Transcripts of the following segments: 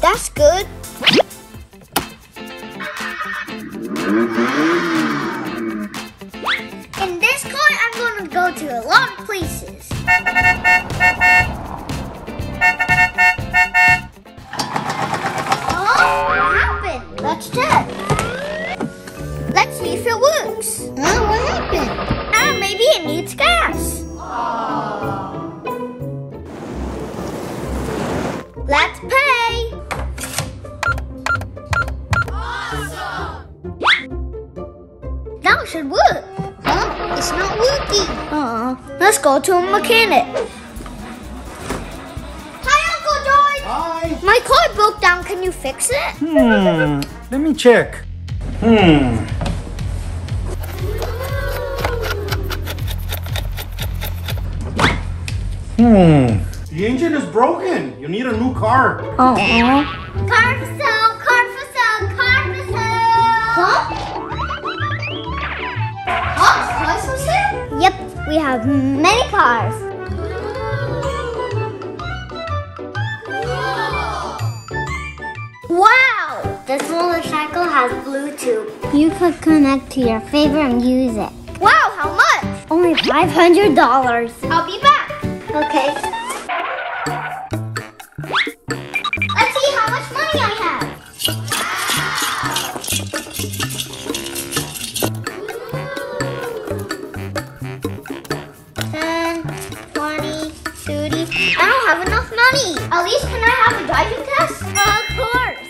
That's good. In this car, I'm gonna go to a lot of places. Oh, what happened? Let's check. Let's see if it works. Oh, what happened? Maybe it needs gas. Let's pay. Awesome! That should work. Huh? It's not working. Let's go to a mechanic. Hi, Uncle George. Hi. My car broke down. Can you fix it? Let me check. The engine is broken. You need a new car. Car for sale, car for sale, car for sale. Huh? Cars for sale? Yep, we have many cars. Wow! This motorcycle has Bluetooth. You could connect to your favorite music. Wow, how much? Only $500. I'll be back. Okay. Elise, can I have a driving test? Of course.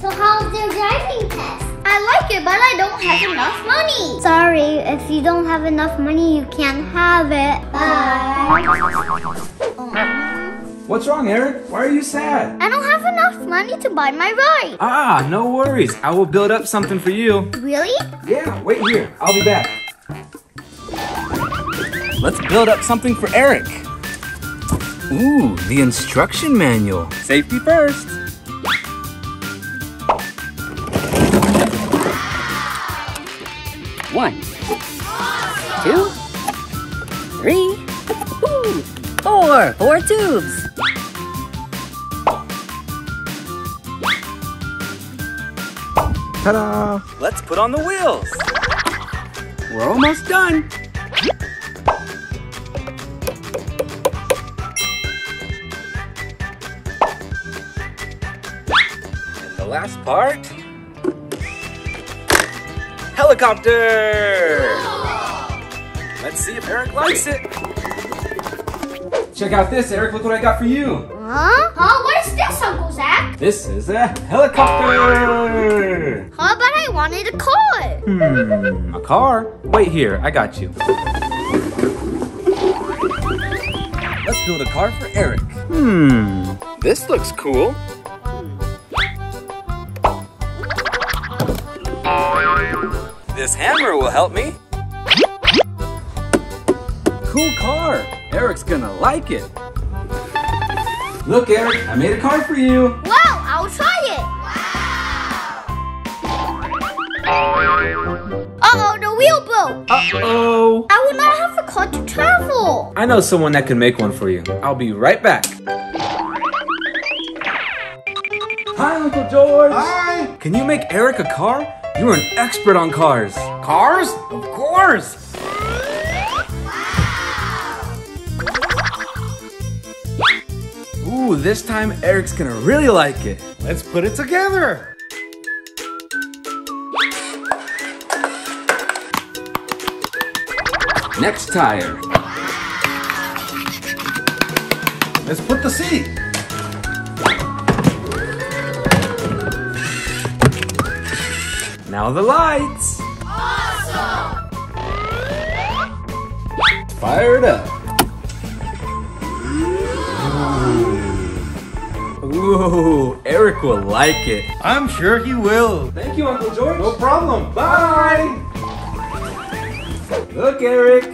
So how's your driving test? I like it, but I don't have enough money. Sorry, if you don't have enough money, you can't have it. Bye. What's wrong, Eric? Why are you sad? I don't have enough money to buy my ride. Ah, no worries. I will build up something for you. Really? Yeah, wait here. I'll be back. Let's build up something for Eric. Ooh, the instruction manual. Safety first. One, two, three, four. Four tubes. Ta-da! Let's put on the wheels. We're almost done. And the last part. Helicopter! Let's see if Eric likes it. Check out this, Eric. Look what I got for you. Huh? Oh, what is this, Uncle Zach? This is a helicopter. How about I wanted a car? A car? Wait here. I got you. Let's build a car for Eric. This looks cool. This hammer will help me. Cool car. Eric's gonna like it. Look, Eric, I made a car for you. Wow, I'll try it. Wow. Uh-oh, the wheel broke. Uh-oh. I will not have a car to travel. I know someone that can make one for you. I'll be right back. Hi, Uncle George. Hi. Can you make Eric a car? You're an expert on cars. Cars? Of course. Ooh, this time Eric's gonna really like it. Let's put it together. Next tire. Let's put the seat. Now the lights. Awesome! Fire it up. Ooh, Eric will like it. I'm sure he will. Thank you, Uncle George. No problem. Bye. Look, Eric.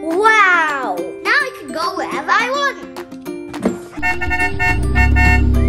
Wow. Now I can go wherever I want.